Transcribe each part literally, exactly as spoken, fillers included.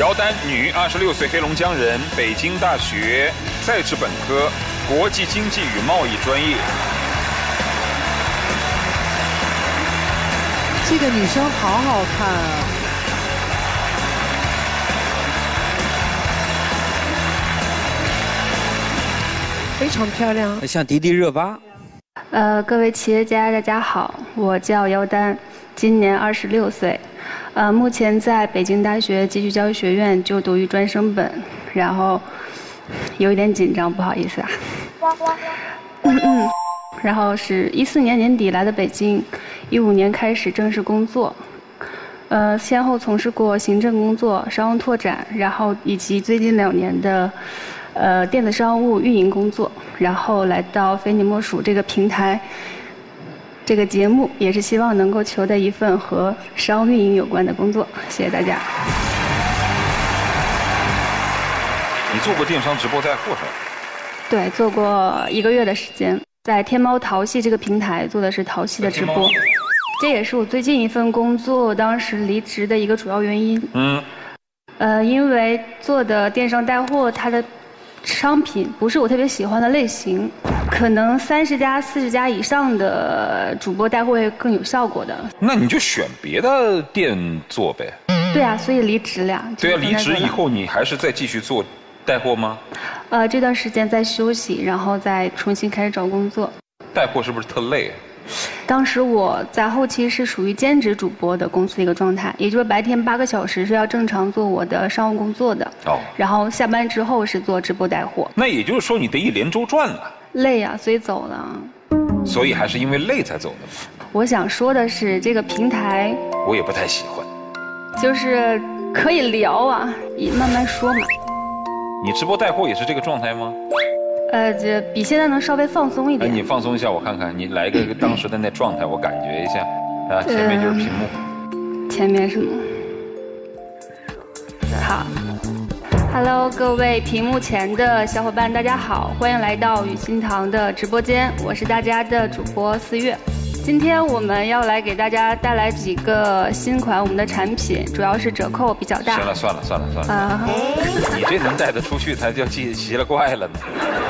姚丹，女，二十六岁，黑龙江人，北京大学在职本科，国际经济与贸易专业。这个女生好好看啊！非常漂亮，像迪丽热巴。呃，各位企业家，大家好，我叫姚丹，今年二十六岁。 呃，目前在北京大学继续教育学院就读于专升本，然后有一点紧张，不好意思啊。嗯嗯。然后是一四年年底来的北京，一五年开始正式工作，呃，先后从事过行政工作、商务拓展，然后以及最近两年的呃电子商务运营工作，然后来到非你莫属这个平台。 这个节目也是希望能够求得一份和商务运营有关的工作，谢谢大家。你做过电商直播带货是吧？对，做过一个月的时间，在天猫淘系这个平台做的是淘系的直播，这也是我最近一份工作当时离职的一个主要原因。嗯。呃，因为做的电商带货，它的商品不是我特别喜欢的类型。 可能三十家、四十家以上的主播带货会更有效果的。那你就选别的店做呗。对啊，所以离职了。对啊，离职以后你还是再继续做带货吗？呃，这段时间在休息，然后再重新开始找工作。带货是不是特累？当时我在后期是属于兼职主播的公司的一个状态，也就是白天八个小时是要正常做我的商务工作的。哦。然后下班之后是做直播带货。那也就是说你得一连周转了。 累呀、啊，所以走了。所以还是因为累才走的吗？我想说的是，这个平台我也不太喜欢。就是可以聊啊，慢慢说嘛。你直播带货也是这个状态吗？呃，这比现在能稍微放松一点。哎、你放松一下，我看看，你来一个当时的那状态，我感觉一下。啊，前面就是屏幕。呃、前面什么？好。 Hello， 各位屏幕前的小伙伴，大家好，欢迎来到雨心堂的直播间，我是大家的主播思月。今天我们要来给大家带来几个新款我们的产品，主要是折扣比较大。行了，算了，算了，算了。啊、uh, ！你这能带得出去，才叫奇奇了怪了呢。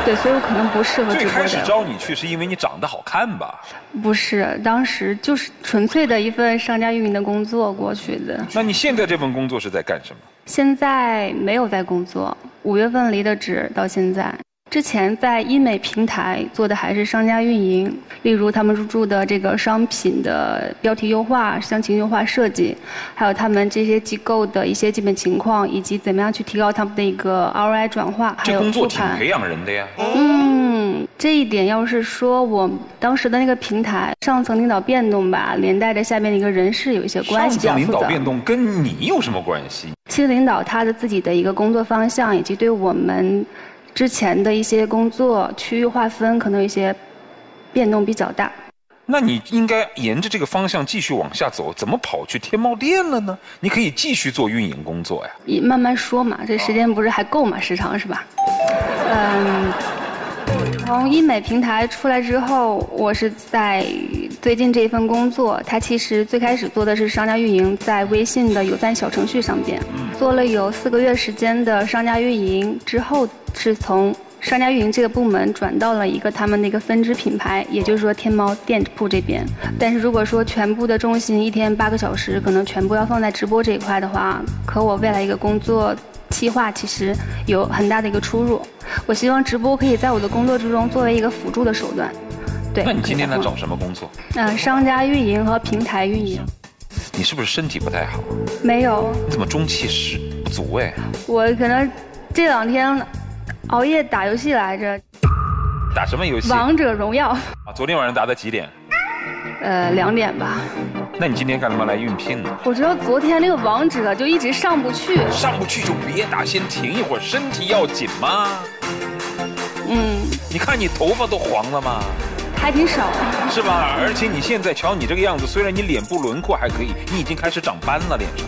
对，所以我可能不适合直播。最开始招你去是因为你长得好看吧？不是，当时就是纯粹的一份商家运营的工作过去的。那你现在这份工作是在干什么？ 现在没有在工作，五月份离的职，到现在。之前在医美平台做的还是商家运营，例如他们入驻的这个商品的标题优化、详情优化设计，还有他们这些机构的一些基本情况，以及怎么样去提高他们的一个 R O I 转化，还有复盘。这工作挺培养人的呀。嗯，这一点要是说我当时的那个平台上层领导变动吧，连带着下面的一个人事有一些关系。上层领导变动跟你有什么关系？ 新领导他的自己的一个工作方向，以及对我们之前的一些工作区域划分，可能有一些变动比较大。那你应该沿着这个方向继续往下走，怎么跑去天猫店了呢？你可以继续做运营工作呀。你慢慢说嘛，这时间不是还够嘛，时长是吧？嗯。 从医美平台出来之后，我是在最近这一份工作，它其实最开始做的是商家运营，在微信的有赞小程序上边做了有四个月时间的商家运营，之后是从商家运营这个部门转到了一个他们的一个分支品牌，也就是说天猫店铺这边。但是如果说全部的重心一天八个小时，可能全部要放在直播这一块的话，和我未来一个工作。 计划其实有很大的一个出入，我希望直播可以在我的工作之中作为一个辅助的手段。对，那你今天在找什么工作？嗯、呃，商家运营和平台运营。你是不是身体不太好？没有。你怎么中气十不足哎？我可能这两天熬夜打游戏来着。打什么游戏？王者荣耀。啊，昨天晚上打到几点？呃，两点吧。 那你今天干嘛来应聘呢？我知道昨天那个网址就一直上不去，上不去就别打，先停一会儿，身体要紧嘛。嗯，你看你头发都黄了嘛，还挺少，是吧？而且你现在瞧你这个样子，虽然你脸部轮廓还可以，你已经开始长斑了脸上，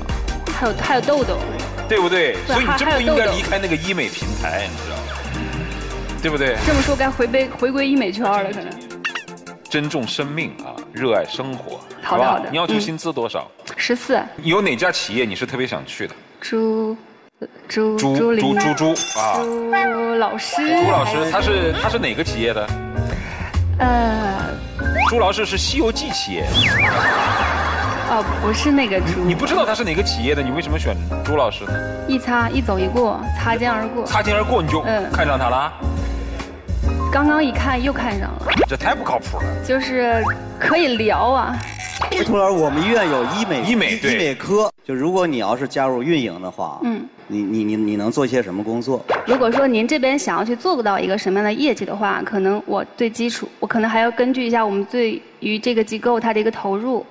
还有还有痘痘，对不对？对所以你真不应该离开那个医美平台，你知道吗？对不对？这么说该回归回归医美圈了，可能。 珍重生命啊，热爱生活，好吧？你要求薪资多少？十四。有哪家企业你是特别想去的？猪朱朱朱朱朱啊，朱老师，朱老师，他是他是哪个企业的？呃，朱老师是《西游记》企业。哦，不是那个朱。你不知道他是哪个企业的，你为什么选朱老师呢？一擦一走一过，擦肩而过。擦肩而过你就看上他了？刚刚一看又看上了。这太不靠谱了。就是可以聊啊。涂老师，我们医院有医美医美医美科，就如果你要是加入运营的话，嗯。 你你你你能做些什么工作？如果说您这边想要去做到一个什么样的业绩的话，可能我最基础，我可能还要根据一下我们对于这个机构它的一个投入，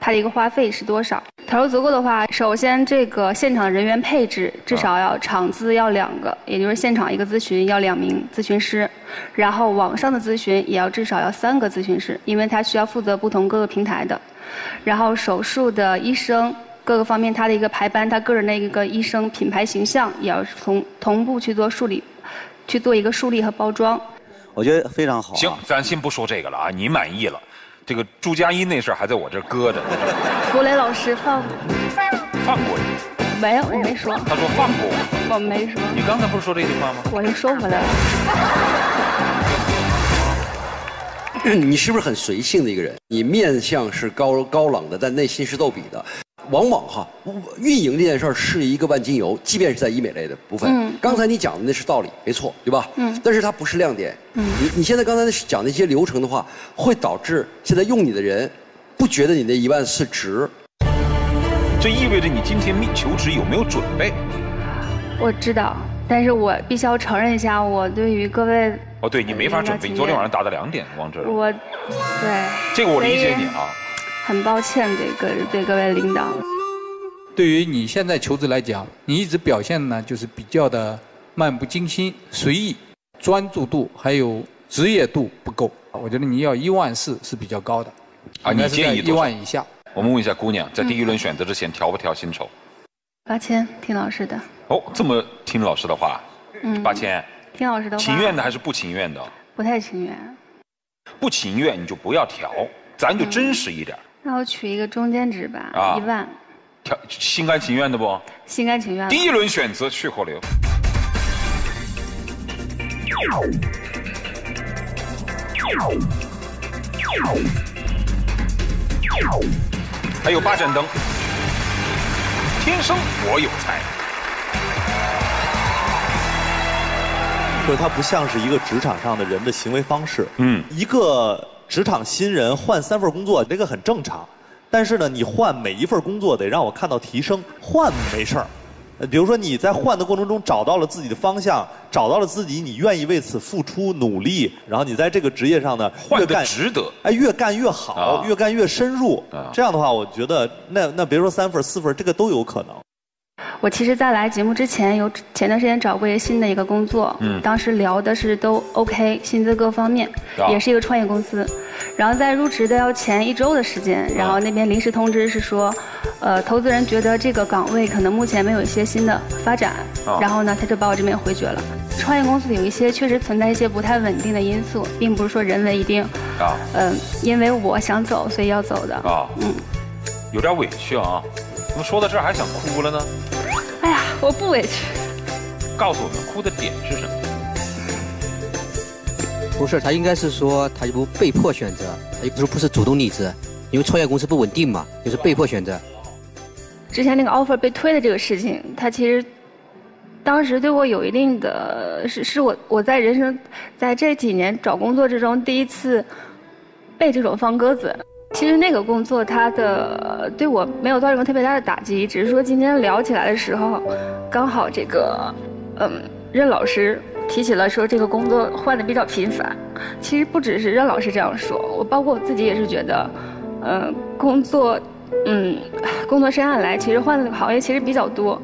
它的一个花费是多少。投入足够的话，首先这个现场人员配置至少要场资要两个，也就是现场一个咨询要两名咨询师，然后网上的咨询也要至少要三个咨询师，因为他需要负责不同各个平台的，然后手术的医生。 各个方面，他的一个排班，他个人的一个医生品牌形象，也要同同步去做树立，去做一个树立和包装。我觉得非常好、啊。行，咱先不说这个了啊，你满意了，这个朱佳音那事儿还在我这儿搁着。涂磊老师放放过你？没有，我没说。他说放过我。我没说。你刚才不是说这句话吗？我又收回来了。你是不是很随性的一个人？你面相是高高冷的，但内心是逗比的。 往往哈，运营这件事儿是一个万金油，即便是在医美类的部分。嗯、刚才你讲的那是道理，没错，对吧？嗯。但是它不是亮点。嗯。你你现在刚才讲那些流程的话，会导致现在用你的人不觉得你那一万四值。这意味着你今天求职有没有准备？我知道，但是我必须要承认一下，我对于各位哦，对你没法准备，你昨天晚上打到两点，王哲。我，对。这个我理解你啊。 很抱歉，这个对各位领导。对于你现在求职来讲，你一直表现呢，就是比较的漫不经心、随意，专注度还有职业度不够。我觉得你要一万四是比较高的，啊，你建议一万以下。我们问一下姑娘，在第一轮选择之前调不调薪酬？八千，听老师的。哦，这么听老师的话，嗯，八千，听老师的话。情愿的还是不情愿的？不太情愿。不情愿你就不要调，咱就真实一点。 那我取一个中间值吧，啊、一万，调心甘情愿的不？心甘情愿。第一轮选择去或留。还有八盏灯，天生我有才。就它不像是一个职场上的人的行为方式，嗯，一个。 职场新人换三份工作，这个很正常。但是呢，你换每一份工作得让我看到提升，换没事儿。比如说你在换的过程中找到了自己的方向，找到了自己，你愿意为此付出努力，然后你在这个职业上呢，换得值得，哎，越干越好，啊、越干越深入。啊、这样的话，我觉得那那别说三份四份，这个都有可能。我其实，在来节目之前，有前段时间找过一个新的一个工作，嗯，当时聊的是都 OK， 薪资各方面，啊、也是一个创业公司。 然后在入职的要前一周的时间，然后那边临时通知是说，呃，投资人觉得这个岗位可能目前没有一些新的发展，然后呢，他就把我这边回绝了。创业公司有一些确实存在一些不太稳定的因素，并不是说人为一定，啊，嗯、呃，因为我想走所以要走的啊，嗯，有点委屈啊，怎么说到这儿还想哭了呢？哎呀，我不委屈。告诉我们哭的点是什么？ 不是，他应该是说，他不被迫选择，也不是不是主动离职，因为创业公司不稳定嘛，就是被迫选择。之前那个 offer 被推的这个事情，他其实当时对我有一定的，是是我我在人生在这几年找工作之中第一次被这种放鸽子。其实那个工作它的对我没有造成特别大的打击，只是说今天聊起来的时候，刚好这个嗯任老师。 提起了说这个工作换的比较频繁，其实不只是任老师这样说，我包括我自己也是觉得，呃，工作，嗯，工作生涯来其实换的行业其实比较多，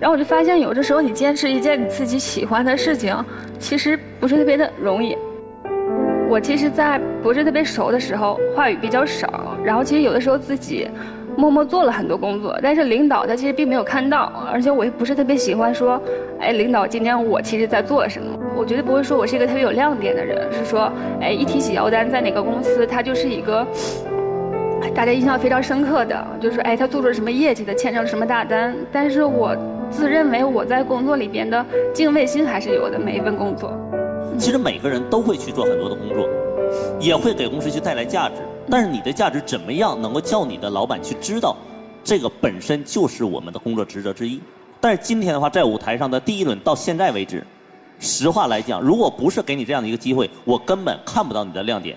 然后我就发现有的时候你坚持一件你自己喜欢的事情，其实不是特别的容易。我其实，在不是特别熟的时候，话语比较少，然后其实有的时候自己。 默默做了很多工作，但是领导他其实并没有看到，而且我也不是特别喜欢说，哎，领导今天我其实在做什么？我绝对不会说我是一个特别有亮点的人，是说，哎，一提起姚丹在哪个公司，他就是一个大家印象非常深刻的，就是哎，他做出了什么业绩的，签上了什么大单。但是我自认为我在工作里边的敬畏心还是有的。每一份工作，其实每个人都会去做很多的工作，也会给公司去带来价值。但是你的价值怎么样能够叫你的老板去知道，这个本身就是我们的工作职责之一。但是今天的话，在舞台上的第一轮到现在为止，实话来讲，如果不是给你这样的一个机会，我根本看不到你的亮点。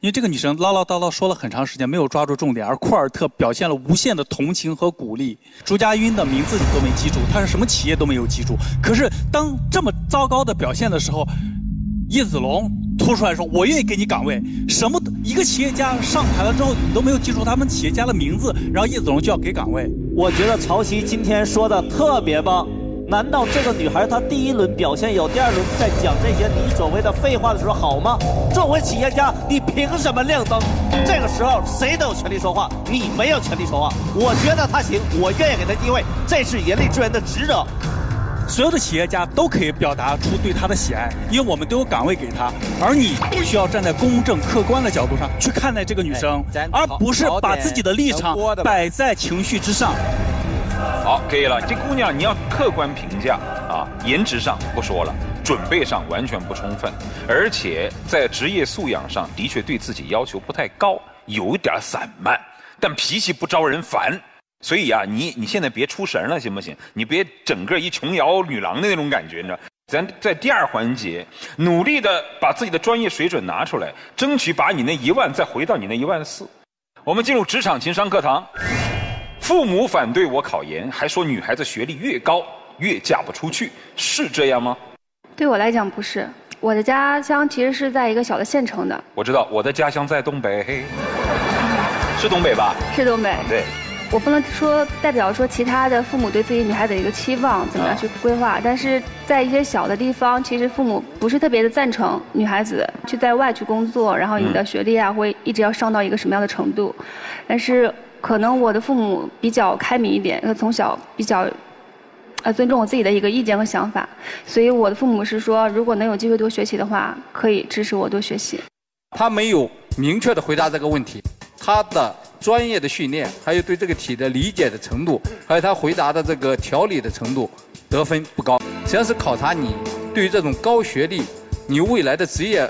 因为这个女生唠唠叨叨说了很长时间，没有抓住重点，而库尔特表现了无限的同情和鼓励。朱家晕的名字你都没记住，她是什么企业都没有记住。可是当这么糟糕的表现的时候，叶子龙突出来说：“我愿意给你岗位。”什么一个企业家上台了之后，你都没有记住他们企业家的名字，然后叶子龙就要给岗位。我觉得曹曦今天说的特别棒。难道这个女孩她第一轮表现有，第二轮在讲这些你所谓的废话的时候好吗？作为企业家，你凭什么亮灯？这个时候谁都有权利说话，你没有权利说话。我觉得她行，我愿意给她机会，这是人力资源的职责。所有的企业家都可以表达出对她的喜爱，因为我们都有岗位给她，而你需要站在公正客观的角度上去看待这个女生，而不是把自己的立场摆在情绪之上。好，可以了。这姑娘你要客观评价啊，颜值上不说了，准备上完全不充分，而且在职业素养上的确对自己要求不太高，有点散漫，但脾气不招人烦。所以啊，你你现在别出神了，行不行？你别整个一琼瑶女郎的那种感觉，你知道？咱在第二环节努力的把自己的专业水准拿出来，争取把你那一万再回到你那一万四。我们进入职场情商课堂。父母反对我考研，还说女孩子学历越高越嫁不出去，是这样吗？对我来讲不是，我的家乡其实是在一个小的县城的。我知道，我的家乡在东北，是东北吧？是东北。对，我不能说代表说其他的父母对自己女孩子的一个期望怎么样去规划，啊、但是在一些小的地方，其实父母不是特别的赞成女孩子去在外去工作，然后你的学历啊、嗯、会一直要上到一个什么样的程度，但是。可能我的父母比较开明一点，他从小比较，呃，尊重我自己的一个意见和想法，所以我的父母是说，如果能有机会多学习的话，可以支持我多学习。他没有明确的回答这个问题，他的专业的训练，还有对这个题的理解的程度，还有他回答的这个条理的程度，得分不高。实际上是考察你对于这种高学历，你未来的职业、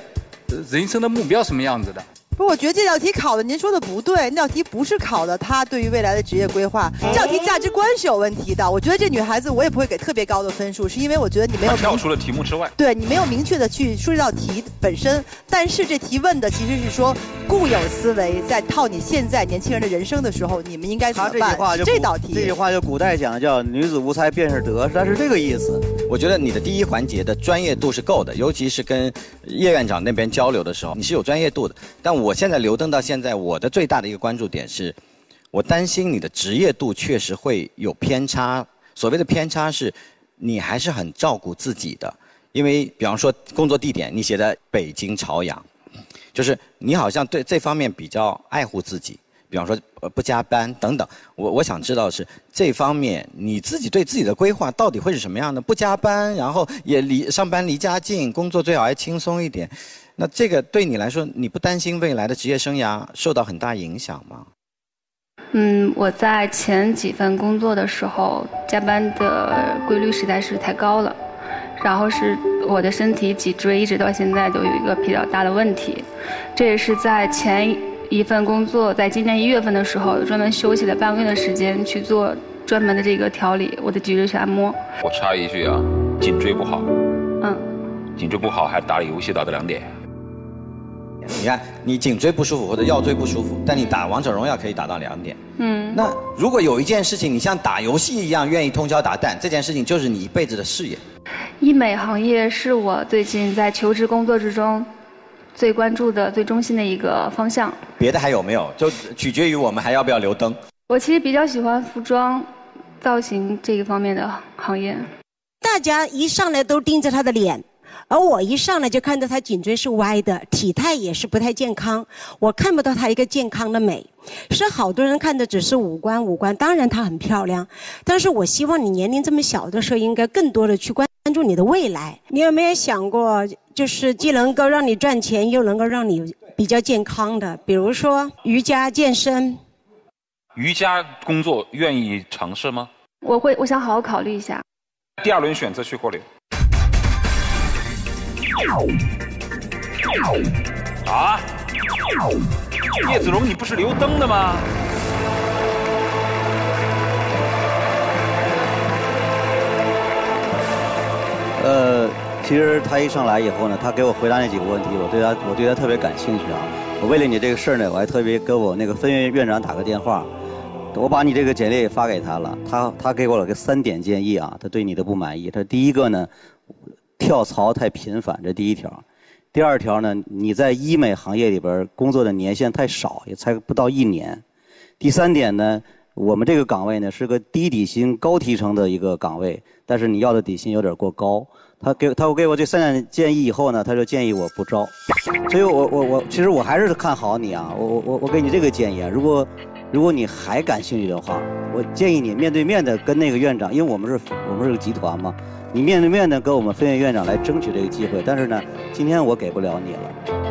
呃、人生的目标什么样子的。不是，我觉得这道题考的您说的不对，那道题不是考的她对于未来的职业规划，这道题价值观是有问题的。我觉得这女孩子我也不会给特别高的分数，是因为我觉得你没有跳出了题目之外，对你没有明确的去说这道题本身。但是这题问的其实是说固有思维在套你现在年轻人的人生的时候，你们应该怎么办？这句话就这道题，这句话就古代讲叫女子无才便是德，它是这个意思。我觉得你的第一环节的专业度是够的，尤其是跟叶院长那边交流的时候，你是有专业度的，但我。我现在留灯到现在，我的最大的一个关注点是，我担心你的职业度确实会有偏差。所谓的偏差是，你还是很照顾自己的，因为比方说工作地点你写在北京朝阳，就是你好像对这方面比较爱护自己，比方说不加班等等。我我想知道是这方面你自己对自己的规划到底会是什么样的？不加班，然后也离上班离家近，工作最好还轻松一点。那这个对你来说，你不担心未来的职业生涯受到很大影响吗？嗯，我在前几份工作的时候，加班的规律实在是太高了，然后是我的身体脊椎一直到现在都有一个比较大的问题，这也是在前一份工作，在今年一月份的时候，专门休息了半个月的时间去做专门的这个调理我的脊椎去按摩。我插一句啊，颈椎不好，嗯，颈椎不好还打了游戏打到两点。你看，你颈椎不舒服或者腰椎不舒服，但你打王者荣耀可以打到两点。嗯，那如果有一件事情你像打游戏一样愿意通宵达旦，这件事情就是你一辈子的事业。医美行业是我最近在求职工作之中最关注的、最中心的一个方向。别的还有没有？就取决于我们还要不要留灯。我其实比较喜欢服装、造型这一方面的行业。大家一上来都盯着他的脸。而我一上来就看到她颈椎是歪的，体态也是不太健康，我看不到她一个健康的美。是好多人看的只是五官，五官当然她很漂亮，但是我希望你年龄这么小的时候，应该更多的去关注你的未来。你有没有想过，就是既能够让你赚钱，又能够让你比较健康的，比如说瑜伽健身？瑜伽工作愿意尝试吗？我会，我想好好考虑一下。第二轮选择去火流。啊！叶子荣，你不是留灯的吗？ 呃，其实他一上来以后呢，他给我回答那几个问题，我对他我对他特别感兴趣啊。我为了你这个事儿呢，我还特别给我那个分院院长打个电话，我把你这个简历也发给他了。他他给我了个三点建议啊，他对你的不满意。他第一个呢，跳槽太频繁，这第一条；第二条呢，你在医美行业里边工作的年限太少，也才不到一年；第三点呢。 我们这个岗位呢是个低底薪高提成的一个岗位，但是你要的底薪有点过高。他给他给我这三点建议以后呢，他就建议我不招。所以我我我其实我还是看好你啊，我我我我给你这个建议啊，如果如果你还感兴趣的话，我建议你面对面的跟那个院长，因为我们是我们是个集团嘛，你面对面的跟我们分院院长来争取这个机会。但是呢，今天我给不了你了。